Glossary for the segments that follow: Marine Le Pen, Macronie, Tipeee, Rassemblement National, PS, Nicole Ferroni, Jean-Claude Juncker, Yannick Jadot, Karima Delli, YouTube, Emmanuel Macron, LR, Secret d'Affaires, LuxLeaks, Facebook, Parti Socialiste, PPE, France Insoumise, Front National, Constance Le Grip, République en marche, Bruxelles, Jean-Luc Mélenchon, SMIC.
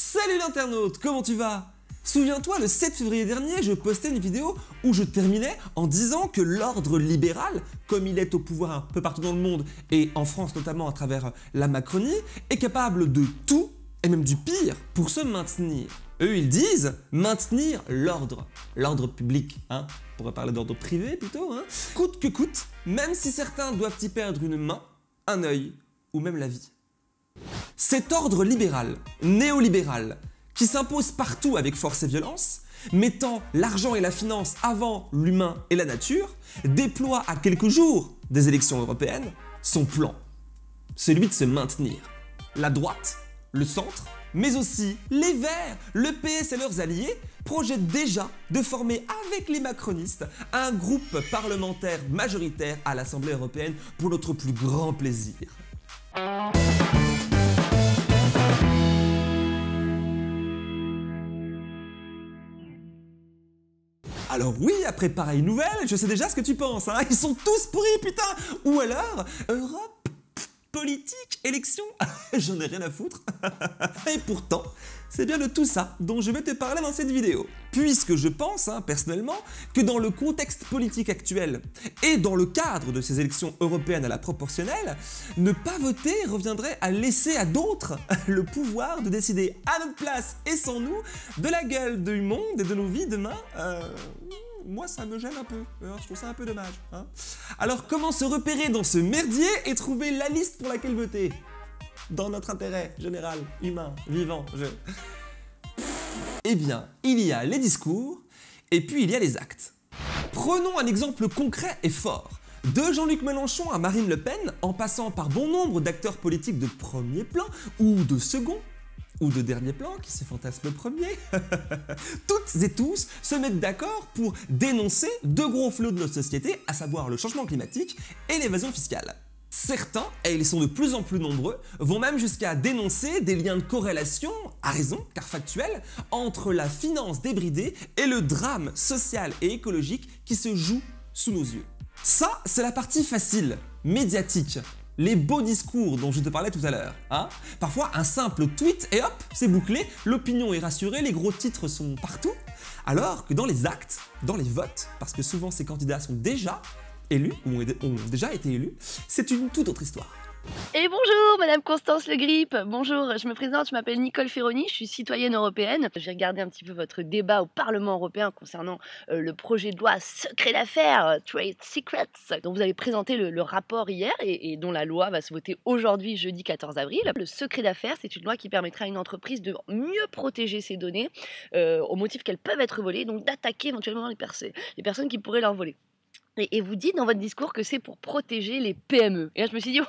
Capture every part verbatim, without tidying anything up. Salut l'internaute, comment tu vas? Souviens-toi, le sept février dernier, je postais une vidéo où je terminais en disant que l'ordre libéral, comme il est au pouvoir un peu partout dans le monde, et en France notamment à travers la Macronie, est capable de tout, et même du pire, pour se maintenir. Eux, ils disent maintenir l'ordre, l'ordre public, hein, on pourrait parler d'ordre privé plutôt, hein, coûte que coûte, même si certains doivent y perdre une main, un œil, ou même la vie. Cet ordre libéral, néolibéral, qui s'impose partout avec force et violence, mettant l'argent et la finance avant l'humain et la nature, déploie à quelques jours des élections européennes son plan, celui de se maintenir. La droite, le centre, mais aussi les Verts, le P S et leurs alliés projettent déjà de former avec les macronistes un groupe parlementaire majoritaire à l'Assemblée européenne pour notre plus grand plaisir. Alors oui, après pareille nouvelle, je sais déjà ce que tu penses, hein, ils sont tous pourris, putain. Ou alors, Europe, politique, élection, j'en ai rien à foutre. Et pourtant, c'est bien de tout ça dont je vais te parler dans cette vidéo. Puisque je pense, hein, personnellement, que dans le contexte politique actuel et dans le cadre de ces élections européennes à la proportionnelle, ne pas voter reviendrait à laisser à d'autres le pouvoir de décider à notre place et sans nous de la gueule du monde et de nos vies demain. Euh... Moi, ça me gêne un peu, je trouve ça un peu dommage. Hein. Alors, comment se repérer dans ce merdier et trouver la liste pour laquelle voter ? Dans notre intérêt général, humain, vivant, je... Eh bien, il y a les discours, et puis il y a les actes. Prenons un exemple concret et fort. De Jean-Luc Mélenchon à Marine Le Pen, en passant par bon nombre d'acteurs politiques de premier plan, ou de second, ou de dernier plan, qui se fantasme premier, toutes et tous se mettent d'accord pour dénoncer deux gros fléaux de notre société, à savoir le changement climatique et l'évasion fiscale. Certains, et ils sont de plus en plus nombreux, vont même jusqu'à dénoncer des liens de corrélation, à raison, car factuels, entre la finance débridée et le drame social et écologique qui se joue sous nos yeux. Ça, c'est la partie facile, médiatique. Les beaux discours dont je te parlais tout à l'heure, hein. Parfois, un simple tweet et hop, c'est bouclé, l'opinion est rassurée, les gros titres sont partout. Alors que dans les actes, dans les votes, parce que souvent ces candidats sont déjà élus, ou ont déjà été élus, c'est une toute autre histoire. Et bonjour Madame Constance Le Grip. Bonjour, je me présente, je m'appelle Nicole Ferroni, je suis citoyenne européenne. J'ai regardé un petit peu votre débat au Parlement européen concernant euh, le projet de loi secret d'affaires, Trade Secrets, dont vous avez présenté le, le rapport hier et, et dont la loi va se voter aujourd'hui, jeudi quatorze avril. Le secret d'affaires, c'est une loi qui permettra à une entreprise de mieux protéger ses données euh, au motif qu'elles peuvent être volées, donc d'attaquer éventuellement les, pers les personnes qui pourraient leur voler. Et, et vous dites dans votre discours que c'est pour protéger les P M E. Et là, je me suis dit...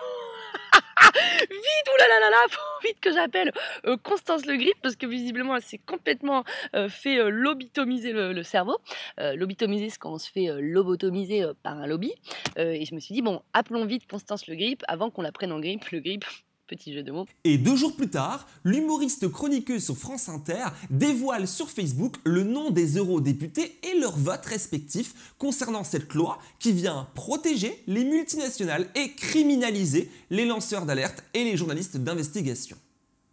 Vite, oulalalala, faut vite que j'appelle euh, Constance Le Grip parce que visiblement elle s'est complètement euh, fait euh, lobotomiser le, le cerveau. Euh, lobotomiser, c'est quand on se fait euh, lobotomiser euh, par un lobby. Euh, et je me suis dit, bon, appelons vite Constance Le Grip avant qu'on la prenne en grippe, le grippe. Petit jeu de mots. Et deux jours plus tard, l'humoriste chroniqueuse sur France Inter dévoile sur Facebook le nom des eurodéputés et leurs votes respectifs concernant cette loi qui vient protéger les multinationales et criminaliser les lanceurs d'alerte et les journalistes d'investigation.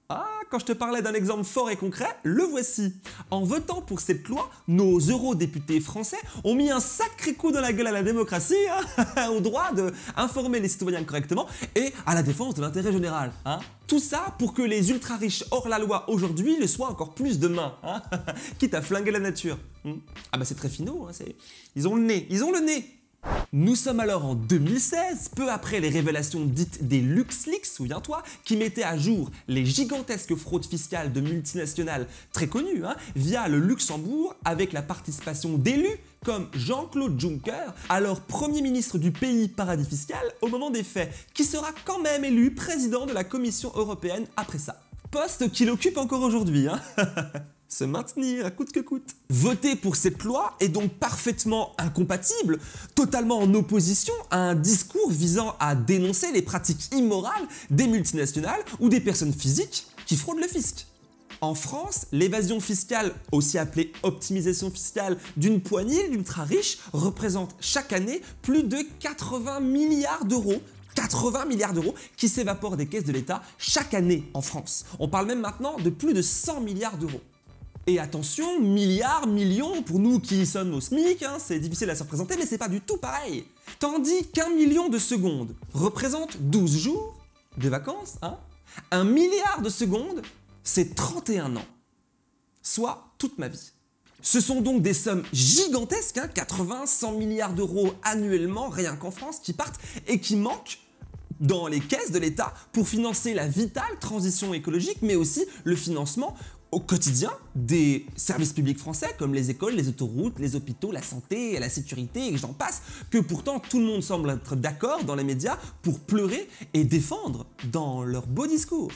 Ah, quand je te parlais d'un exemple fort et concret, le voici. En votant pour cette loi, nos eurodéputés français ont mis un sacré coup dans la gueule à la démocratie, hein, au droit d'informer les citoyens correctement et à la défense de l'intérêt général. Hein. Tout ça pour que les ultra-riches hors la loi aujourd'hui le soient encore plus demain, hein, quitte à flinguer la nature. Ah bah c'est très finaux, hein, ils ont le nez, ils ont le nez. Nous sommes alors en deux mille seize, peu après les révélations dites des LuxLeaks, souviens-toi, qui mettaient à jour les gigantesques fraudes fiscales de multinationales très connues, hein, via le Luxembourg, avec la participation d'élus comme Jean-Claude Juncker, alors Premier ministre du pays paradis fiscal au moment des faits, qui sera quand même élu président de la Commission européenne après ça. Poste qu'il occupe encore aujourd'hui, hein. Se maintenir à coûte que coûte. Voter pour cette loi est donc parfaitement incompatible, totalement en opposition à un discours visant à dénoncer les pratiques immorales des multinationales ou des personnes physiques qui fraudent le fisc. En France, l'évasion fiscale, aussi appelée optimisation fiscale, d'une poignée d'ultra-riches représente chaque année plus de quatre-vingts milliards d'euros quatre-vingts milliards d'euros qui s'évaporent des caisses de l'État chaque année en France. On parle même maintenant de plus de cent milliards d'euros. Et attention, milliards, millions, pour nous qui sommes au SMIC, hein, c'est difficile à se représenter, mais c'est pas du tout pareil. Tandis qu'un million de secondes représente douze jours de vacances, hein, un milliard de secondes, c'est trente et un ans, soit toute ma vie. Ce sont donc des sommes gigantesques, hein, quatre-vingts à cent milliards d'euros annuellement, rien qu'en France, qui partent et qui manquent dans les caisses de l'État pour financer la vitale transition écologique, mais aussi le financement au quotidien des services publics français comme les écoles, les autoroutes, les hôpitaux, la santé, la sécurité, et j'en passe, que pourtant tout le monde semble être d'accord dans les médias pour pleurer et défendre dans leurs beaux discours.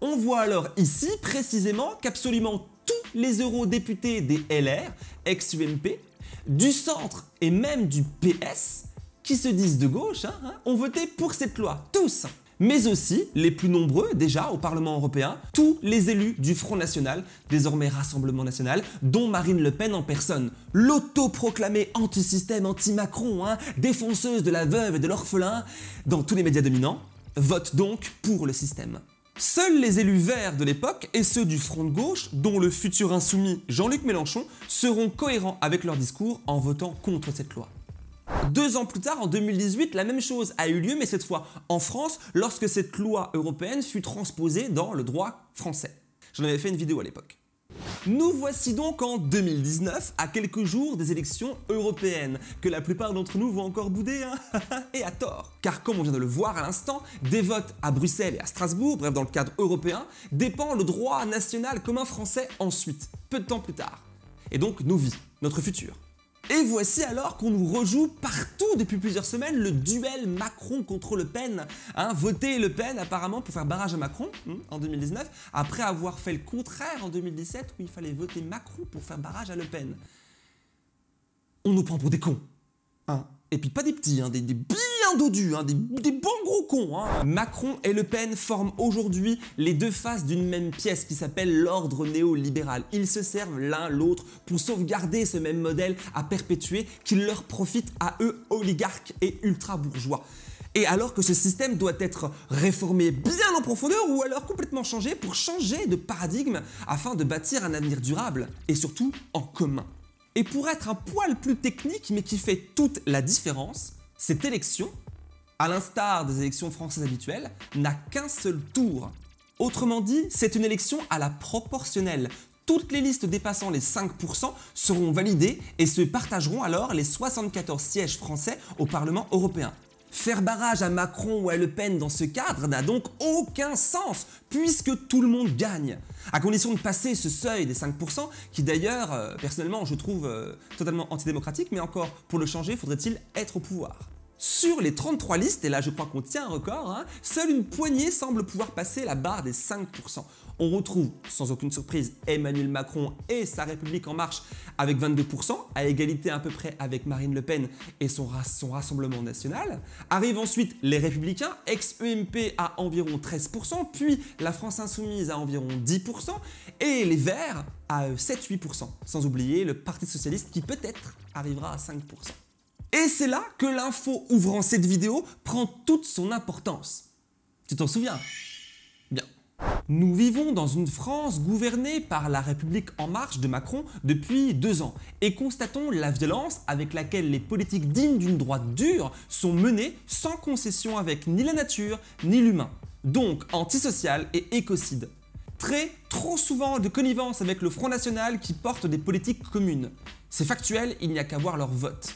On voit alors ici précisément qu'absolument tous les eurodéputés des L R, ex-U M P, du centre et même du P S, qui se disent de gauche, hein, hein, ont voté pour cette loi, tous, mais aussi les plus nombreux déjà au Parlement européen, tous les élus du Front National, désormais Rassemblement National, dont Marine Le Pen en personne, l'autoproclamée anti-système, anti-Macron, hein, défonceuse de la veuve et de l'orphelin, dans tous les médias dominants, vote donc pour le système. Seuls les élus verts de l'époque et ceux du Front de gauche, dont le futur insoumis Jean-Luc Mélenchon, seront cohérents avec leur discours en votant contre cette loi. Deux ans plus tard, en deux mille dix-huit, la même chose a eu lieu, mais cette fois en France, lorsque cette loi européenne fut transposée dans le droit français. J'en avais fait une vidéo à l'époque. Nous voici donc en deux mille dix-neuf, à quelques jours des élections européennes, que la plupart d'entre nous vont encore bouder, hein, et à tort. Car comme on vient de le voir à l'instant, des votes à Bruxelles et à Strasbourg, bref dans le cadre européen, dépend le droit national commun français ensuite, peu de temps plus tard. Et donc nos vies, notre futur. Et voici alors qu'on nous rejoue partout depuis plusieurs semaines le duel Macron contre Le Pen. Hein, voter Le Pen apparemment pour faire barrage à Macron hein, en deux mille dix-neuf, après avoir fait le contraire en deux mille dix-sept où il fallait voter Macron pour faire barrage à Le Pen. On nous prend pour des cons. Hein. Et puis pas des petits, hein, des, des bien dodus, hein, des, des bons gros cons. Hein. Macron et Le Pen forment aujourd'hui les deux faces d'une même pièce qui s'appelle l'ordre néolibéral. Ils se servent l'un l'autre pour sauvegarder ce même modèle à perpétuer qui leur profite à eux, oligarques et ultra-bourgeois. Et alors que ce système doit être réformé bien en profondeur ou alors complètement changé pour changer de paradigme afin de bâtir un avenir durable et surtout en commun. Et pour être un poil plus technique, mais qui fait toute la différence, cette élection, à l'instar des élections françaises habituelles, n'a qu'un seul tour. Autrement dit, c'est une élection à la proportionnelle. Toutes les listes dépassant les cinq pour cent seront validées et se partageront alors les soixante-quatorze sièges français au Parlement européen. Faire barrage à Macron ou à Le Pen dans ce cadre n'a donc aucun sens, puisque tout le monde gagne, à condition de passer ce seuil des cinq pour cent, qui d'ailleurs, euh, personnellement, je trouve euh, totalement antidémocratique, mais encore, pour le changer, faudrait-il être au pouvoir. Sur les trente-trois listes, et là je crois qu'on tient un record, hein, seule une poignée semble pouvoir passer la barre des cinq pour cent. On retrouve, sans aucune surprise, Emmanuel Macron et sa République en marche avec vingt-deux pour cent, à égalité à peu près avec Marine Le Pen et son, son Rassemblement National. Arrivent ensuite les Républicains, ex-E M P à environ treize pour cent, puis la France Insoumise à environ dix pour cent, et les Verts à sept à huit pour cent, sans oublier le Parti Socialiste qui peut-être arrivera à cinq pour cent. Et c'est là que l'info ouvrant cette vidéo prend toute son importance. Tu t'en souviens? Bien. Nous vivons dans une France gouvernée par la République en marche de Macron depuis deux ans et constatons la violence avec laquelle les politiques dignes d'une droite dure sont menées sans concession avec ni la nature ni l'humain, donc antisocial et écocide. Très, trop souvent de connivence avec le Front National qui porte des politiques communes. C'est factuel, il n'y a qu'à voir leur vote.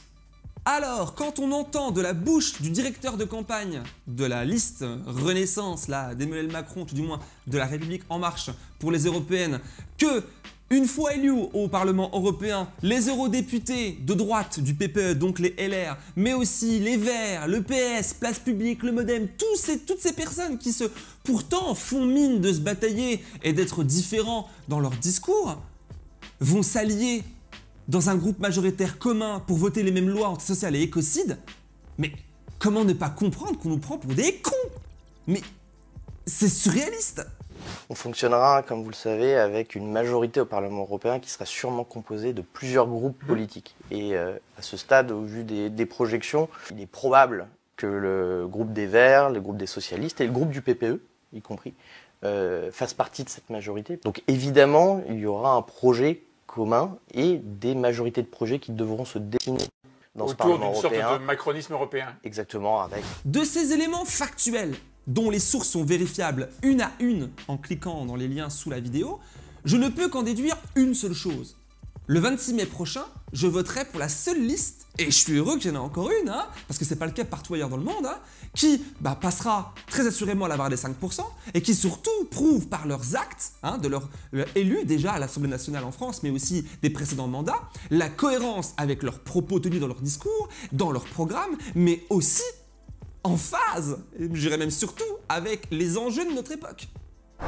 Alors, quand on entend de la bouche du directeur de campagne de la liste Renaissance, là, d'Emmanuel Macron, tout du moins de la République en marche pour les européennes, que, une fois élus au Parlement européen, les eurodéputés de droite du P P E, donc les L R, mais aussi les Verts, le P S, Place Publique, le Modem, tous ces, toutes ces personnes qui se, pourtant, font mine de se batailler et d'être différents dans leur discours, vont s'allier dans un groupe majoritaire commun pour voter les mêmes lois antisociales et écocides, mais comment ne pas comprendre qu'on nous prend pour des cons? Mais c'est surréaliste! On fonctionnera, comme vous le savez, avec une majorité au Parlement européen qui sera sûrement composée de plusieurs groupes politiques. Et euh, à ce stade, au vu des, des projections, il est probable que le groupe des Verts, le groupe des Socialistes et le groupe du P P E, y compris, euh, fassent partie de cette majorité. Donc évidemment, il y aura un projet commun et des majorités de projets qui devront se dessiner dans ce Parlement européen. Autour d'une sorte de macronisme européen. Exactement, avec... De ces éléments factuels, dont les sources sont vérifiables une à une en cliquant dans les liens sous la vidéo, je ne peux qu'en déduire une seule chose. Le vingt-six mai prochain, je voterai pour la seule liste, et je suis heureux qu'il y en ait encore une, hein, parce que c'est pas le cas partout ailleurs dans le monde, hein, qui bah, passera très assurément à la barre des cinq pour cent, et qui surtout prouve par leurs actes, hein, de leurs leur élus déjà à l'Assemblée nationale en France, mais aussi des précédents mandats, la cohérence avec leurs propos tenus dans leur discours, dans leur programme, mais aussi en phase, je dirais même surtout, avec les enjeux de notre époque.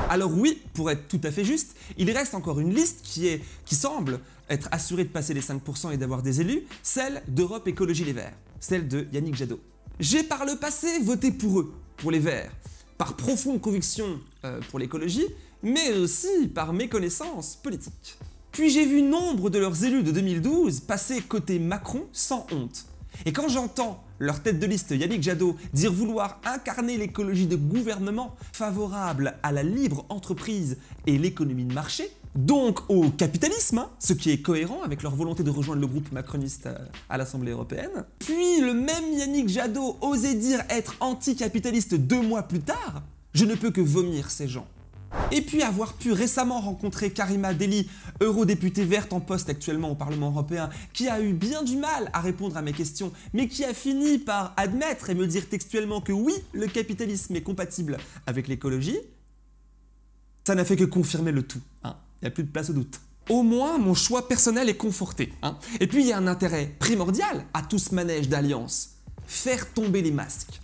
Alors oui, pour être tout à fait juste, il reste encore une liste qui, est, qui semble être assurée de passer les cinq pour cent et d'avoir des élus, celle d'Europe Écologie Les Verts, celle de Yannick Jadot. J'ai par le passé voté pour eux, pour les Verts, par profonde conviction euh, pour l'écologie, mais aussi par méconnaissance politique. Puis j'ai vu nombre de leurs élus de deux mille douze passer côté Macron sans honte. Et quand j'entends leur tête de liste Yannick Jadot dire vouloir incarner l'écologie de gouvernement favorable à la libre entreprise et l'économie de marché, donc au capitalisme, hein, ce qui est cohérent avec leur volonté de rejoindre le groupe macroniste à l'Assemblée européenne, puis le même Yannick Jadot oser dire être anticapitaliste deux mois plus tard, je ne peux que vomir ces gens. Et puis avoir pu récemment rencontrer Karima Delli, eurodéputée verte en poste actuellement au Parlement européen, qui a eu bien du mal à répondre à mes questions, mais qui a fini par admettre et me dire textuellement que oui, le capitalisme est compatible avec l'écologie, ça n'a fait que confirmer le tout, hein. Il n'y a plus de place au doute. Au moins, mon choix personnel est conforté, hein. Et puis, il y a un intérêt primordial à tout ce manège d'alliance, faire tomber les masques.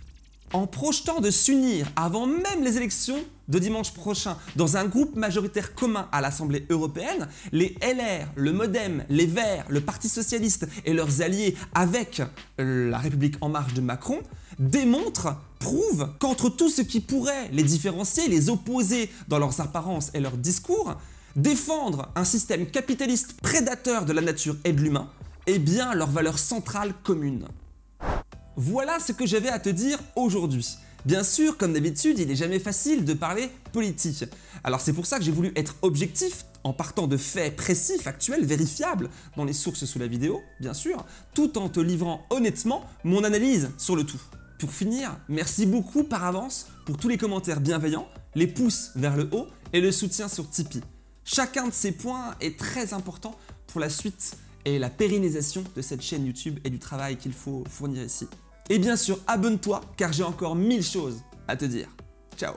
En projetant de s'unir avant même les élections de dimanche prochain dans un groupe majoritaire commun à l'Assemblée européenne, les L R, le Modem, les Verts, le Parti Socialiste et leurs alliés avec la République en marche de Macron démontrent, prouvent qu'entre tout ce qui pourrait les différencier, les opposer dans leurs apparences et leurs discours, défendre un système capitaliste prédateur de la nature et de l'humain est bien leur valeur centrale commune. Voilà ce que j'avais à te dire aujourd'hui. Bien sûr, comme d'habitude, il n'est jamais facile de parler politique. Alors c'est pour ça que j'ai voulu être objectif, en partant de faits précis, factuels, vérifiables, dans les sources sous la vidéo, bien sûr, tout en te livrant honnêtement mon analyse sur le tout. Pour finir, merci beaucoup par avance pour tous les commentaires bienveillants, les pouces vers le haut et le soutien sur Tipeee. Chacun de ces points est très important pour la suite et la pérennisation de cette chaîne YouTube et du travail qu'il faut fournir ici. Et bien sûr, abonne-toi, car j'ai encore mille choses à te dire. Ciao!